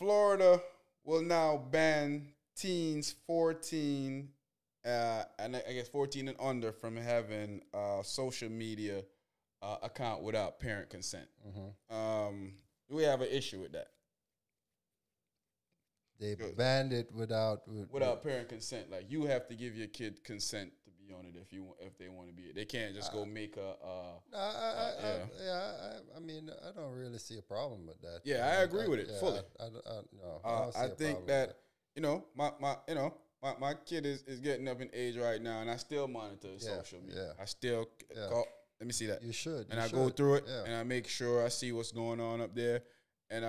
Florida will now ban teens 14 and I guess 14 and under from having a social media account without parent consent. Mm-hmm. We have an issue with that. They banned it without parent consent. Like, you have to give your kid consent to be on it if they want to be it. They can't just go make a. I mean, I don't really see a problem with that. Yeah, I agree with it fully. I think that, you know, my kid is getting up in age right now, and I still monitor social media. I still call. Let me see that. You should. And I go through it, and I make sure I see what's going on up there, and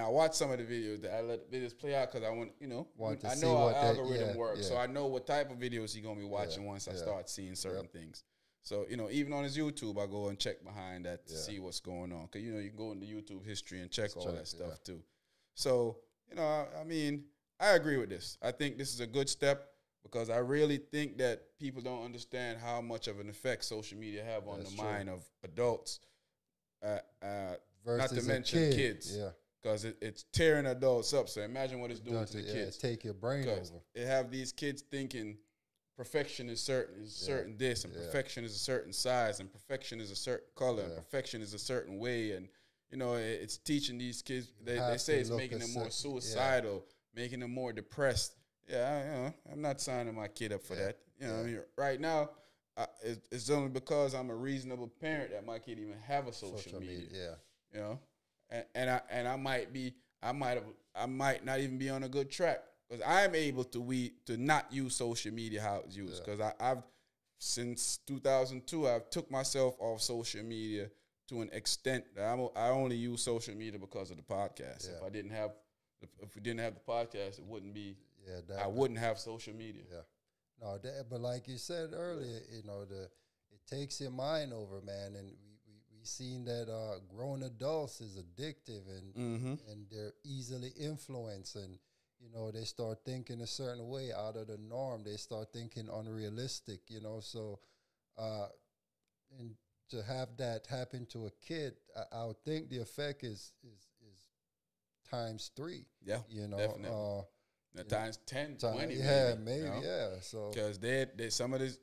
I watch some of the videos that I let the videos play out because I want to see how algorithm works. So I know what type of videos he's going to be watching once I start seeing certain things. So, you know, even on his YouTube, I go and check behind that to see what's going on. Because, you know, you can go into YouTube history and check all that stuff too. So, you know, I mean, I agree with this. I think this is a good step because I really think that people don't understand how much of an effect social media have on the mind of adults, not to mention kids. Yeah. Because it's tearing adults up. So imagine what it's doing to the kids. Take your brain over. It have these kids thinking perfection is certain this, and perfection is a certain size, and perfection is a certain color, and perfection is a certain way. And, you know, it's teaching these kids. They say it's making them more suicidal, making them more depressed. Yeah, I'm not signing my kid up for that. You know, right now, it's only because I'm a reasonable parent that my kid even have a social media. Yeah, you know. And I might be I might not even be on a good track because I'm able to not use social media how it's used because I've since 2002 I've took myself off social media to an extent that I only use social media because of the podcast. If I didn't have the podcast, it wouldn't be I wouldn't have social media. Yeah, no, but like you said earlier, you know, it takes your mind over, man, and seen that grown adults is addictive and and they're easily influenced, and you know, they start thinking a certain way out of the norm. They start thinking unrealistic, you know. So and to have that happen to a kid, I would think the effect is times 3. Yeah, you know, definitely. Times 10, 20. Yeah, maybe, you know? Yeah. So because they some of these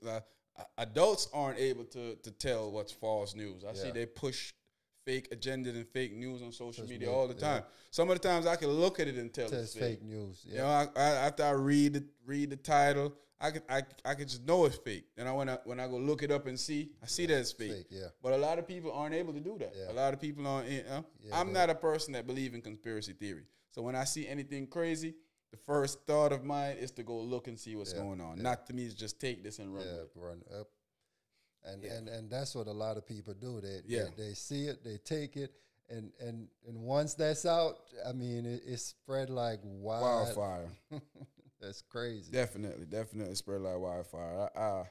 adults aren't able to tell what's false news. I see they push fake agendas and fake news on social media all the time. Some of the times I can look at it and tell it's fake news. Yeah. You know, after I read the title, I can just know it's fake. And when I go look it up and see, I see that it's fake. Yeah. But a lot of people aren't able to do that. Yeah. A lot of people aren't. I'm not a person that believes in conspiracy theory. So when I see anything crazy, the first thought of mine is to go look and see what's going on. Yeah. Not to me, it's just take this and run with it. Run up. And that's what a lot of people do. They see it, they take it, and once that's out, I mean, it's spread like wildfire. That's crazy. Definitely spread like wildfire.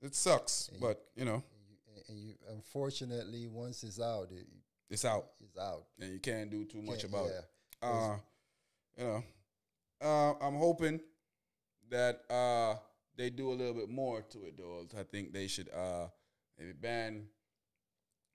It sucks, but you know. And you unfortunately, once it's out, it's out. It's out. And you can't do too much about it. You know, I'm hoping that they do a little bit more to it, though. I think they should maybe ban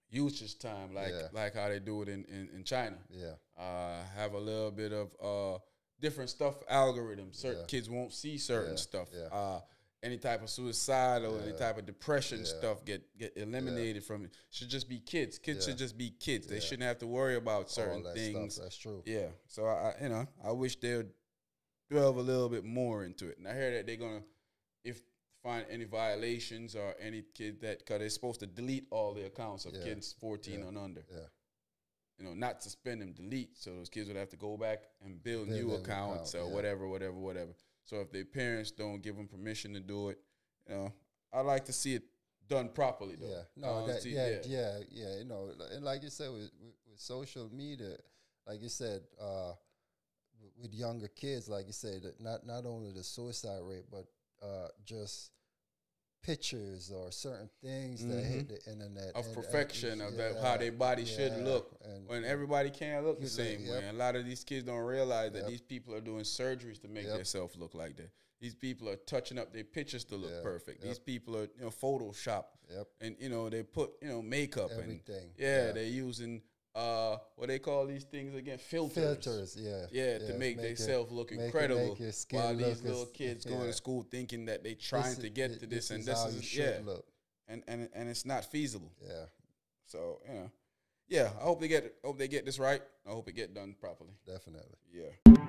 usage time, like how they do it in China. Yeah, have a little bit of different stuff, algorithms. Certain kids won't see certain stuff. Yeah. Any type of suicide or any type of depression stuff get eliminated from it. Should just be kids. Kids should just be kids. They shouldn't have to worry about certain things. Stuff, that's true. Yeah. So I wish they would delve a little bit more into it. And I hear that they're gonna find any violations or any kid because they're supposed to delete all the accounts of kids 14 and under. Yeah. You know, not suspend them, delete. So those kids would have to go back and build new accounts or whatever. So if their parents don't give them permission to do it, you know, I like to see it done properly, though. Yeah, no, you know, and like you said, with social media, like you said, with younger kids, like you said, not only the suicide rate, but just pictures or certain things that hit the internet of perfection of how their body should look, and when everybody can't look the same way. And a lot of these kids don't realize that these people are doing surgeries to make themselves look like that. These people are touching up their pictures to look perfect. These people are, you know, Photoshop, and you know, they put, you know, makeup, everything. And they using what they call these things again? Filters, yeah. Yeah, to make themselves look incredible. While these little kids going to school thinking that they trying to get to this and this is, yeah. And it's not feasible. Yeah. So, you know. Yeah, I hope they get this right. I hope it get done properly. Definitely. Yeah.